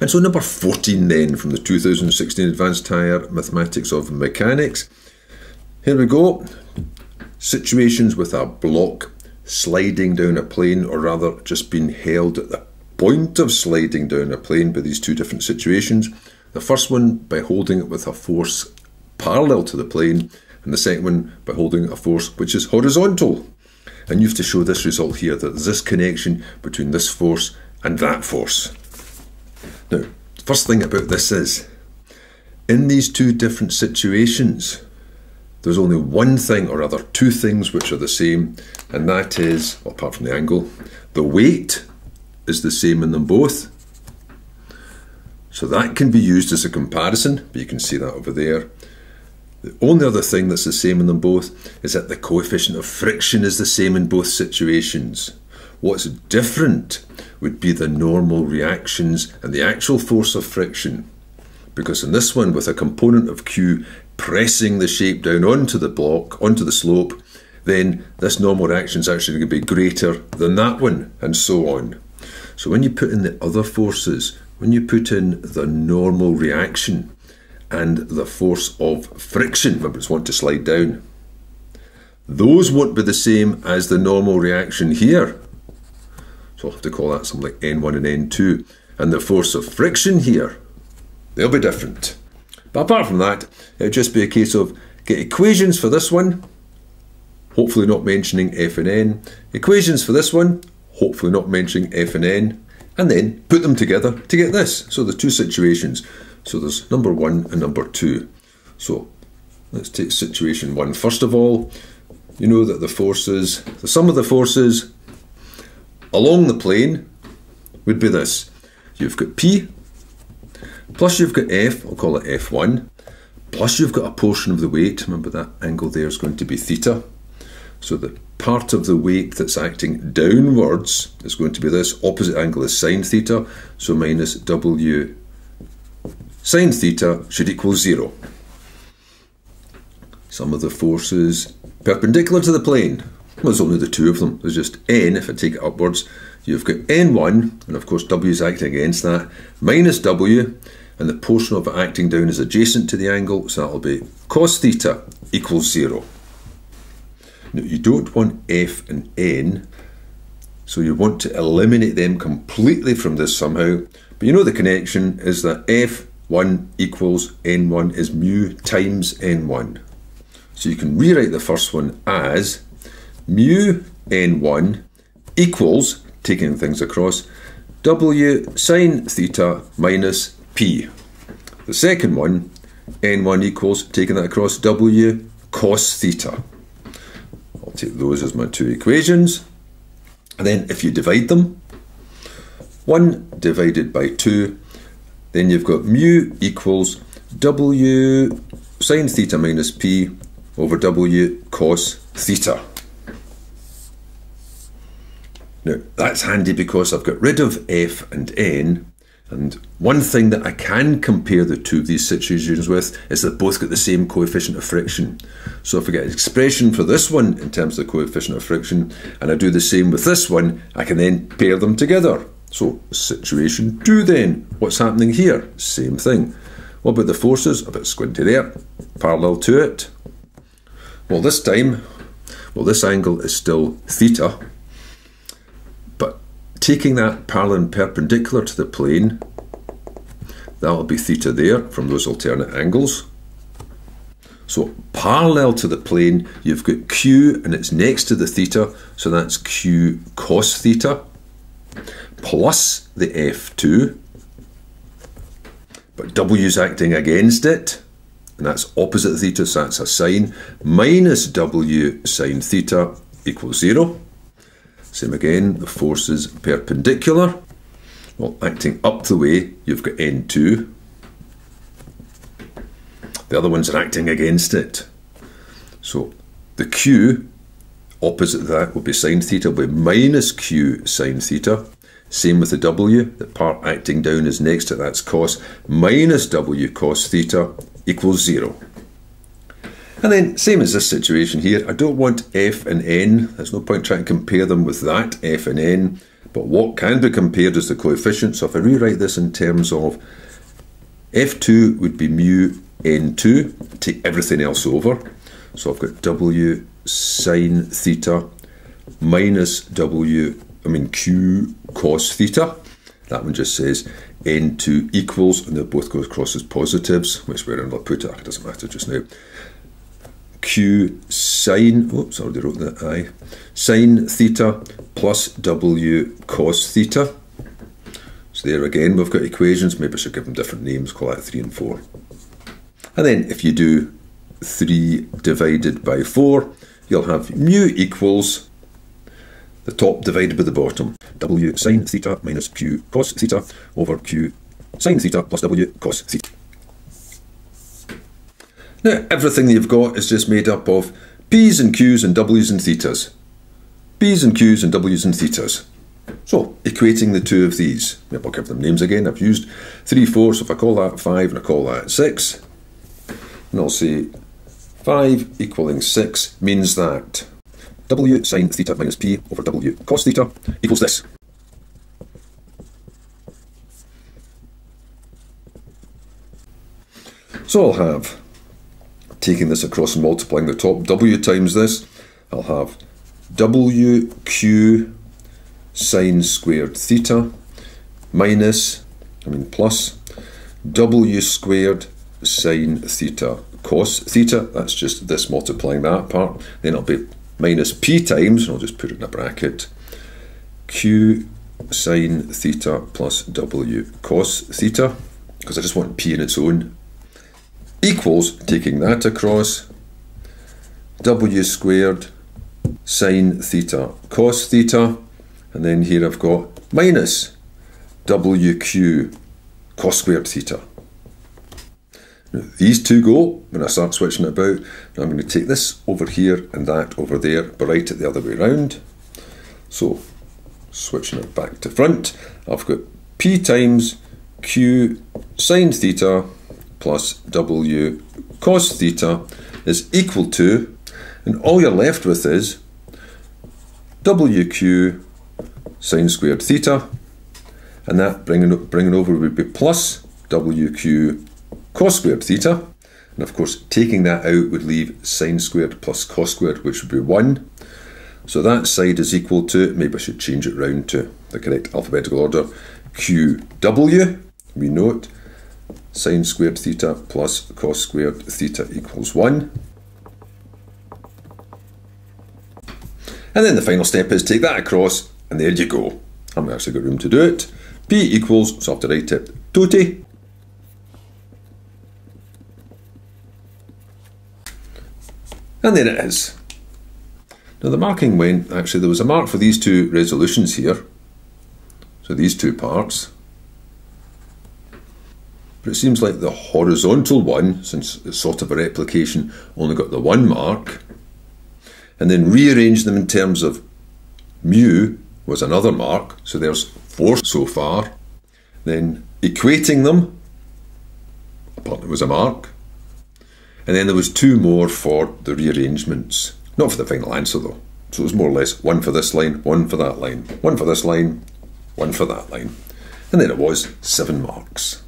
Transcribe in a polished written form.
And so number 14 then, from the 2016 Advanced Higher Mathematics of Mechanics. Here we go. Situations with a block sliding down a plane, or rather just being held at the point of sliding down a plane by these two different situations. The first one by holding it with a force parallel to the plane, and the second one by holding a force which is horizontal. And you have to show this result here, that there's this connection between this force and that force. Now, the first thing about this is, in these two different situations, there's only one thing, or rather two things, which are the same, and that is, well, apart from the angle, the weight is the same in them both. So that can be used as a comparison, but you can see that over there. The only other thing that's the same in them both is that the coefficient of friction is the same in both situations. What's different would be the normal reactions and the actual force of friction. Because in this one, with a component of Q pressing the shape down onto the block, onto the slope, then this normal reaction is actually going to be greater than that one, and so on. So when you put in the other forces, when you put in the normal reaction and the force of friction, remember it's one to slide down, those won't be the same as the normal reaction here. So I'll have to call that something like N1 and N2. And the force of friction here, they'll be different. But apart from that, it'll just be a case of get equations for this one, hopefully not mentioning F and N, equations for this one, hopefully not mentioning F and N, and then put them together to get this. So the two situations. So there's number one and number two. So let's take situation one first of all. You know that the forces, the sum of the forces along the plane would be this. You've got P, plus you've got F, I'll call it F1, plus you've got a portion of the weight. Remember that angle there is going to be theta. So the part of the weight that's acting downwards is going to be this. Opposite angle is sine theta, so minus W sine theta should equal zero. Some of the forces perpendicular to the plane. Well, there's only the two of them. There's just N, if I take it upwards. You've got N1, and of course W is acting against that, minus W, and the portion of it acting down is adjacent to the angle, so that'll be cos theta equals zero. Now, you don't want F and N, so you want to eliminate them completely from this somehow. But you know the connection is that F1 equals N1 is mu times N1. So you can rewrite the first one as mu N1 equals, taking things across, W sine theta minus P. The second one, N1 equals, taking that across, W cos theta. I'll take those as my two equations. And then if you divide them, 1 divided by 2, then you've got mu equals W sine theta minus P over W cos theta. Now, that's handy because I've got rid of F and N, and one thing that I can compare the two of these situations with is they've both got the same coefficient of friction. So if I get an expression for this one in terms of the coefficient of friction, and I do the same with this one, I can then pair them together. So situation two then, what's happening here? Same thing. What about the forces? A bit squinty there, parallel to it. Well, this time, well, this angle is still theta, taking that parallel and perpendicular to the plane, that'll be theta there from those alternate angles. So parallel to the plane, you've got Q and it's next to the theta, so that's Q cos theta, plus the F2, but W's acting against it, and that's opposite theta, so that's a sine, minus W sine theta equals zero. Same again, the force is perpendicular. Well, acting up the way, you've got N2. The other ones are acting against it. So the Q, opposite that will be sine theta, will be minus Q sine theta. Same with the W, the part acting down is next to that's cos, minus W cos theta equals zero. And then, same as this situation here, I don't want F and N. There's no point trying to compare them with that F and N. But what can be compared is the coefficient. So if I rewrite this in terms of F2 would be mu N2, take everything else over. So I've got W sine theta minus Q cos theta. That one just says N2 equals, and they both go across as positives, which where I'll put it, it doesn't matter just now. Q sine, oops, I already wrote that I, sine theta plus W cos theta. So there again, we've got equations. Maybe I should give them different names, call that 3 and 4. And then if you do 3 divided by 4, you'll have mu equals the top divided by the bottom. W sine theta minus Q cos theta over Q sine theta plus W cos theta. Now, everything that you've got is just made up of P's and Q's and W's and thetas. P's and Q's and W's and thetas. So, equating the two of these. Maybe I'll give them names again. I've used 3, 4, so if I call that 5 and I call that 6, and I'll say 5 equaling 6 means that W sine theta minus P over W cos theta equals this. So I'll have, taking this across and multiplying the top W times this, I'll have WQ sine squared theta minus, plus, W squared sine theta cos theta. That's just this multiplying that part. Then it'll be minus P times, and I'll just put it in a bracket, Q sine theta plus W cos theta, because I just want P in its own, equals, taking that across, W squared sine theta cos theta, and then here I've got minus WQ cos squared theta. Now, these two go when I start switching about. Now I'm going to take this over here and that over there, but write it the other way around. So switching it back to front, I've got P times Q sine theta plus W cos theta is equal to, and all you're left with is WQ sine squared theta, and that bringing over would be plus WQ cos squared theta, and of course taking that out would leave sine squared plus cos squared, which would be 1. So that side is equal to, maybe I should change it round to the correct alphabetical order, QW, we note, sine squared theta plus cos squared theta equals 1. And then the final step is take that across, and there you go. I've actually got room to do it. P equals, so I have to write it, toti. And there it is. Now the marking went, actually there was a mark for these two resolutions here. So these two parts. But it seems like the horizontal one, since it's sort of a replication, only got the 1 mark, and then rearrange them in terms of mu was another mark, so there's 4 so far. Then equating them, apparently was a mark, and then there was 2 more for the rearrangements, not for the final answer though. So it was more or less 1 for this line, 1 for that line, 1 for this line, 1 for that line, and then it was 7 marks.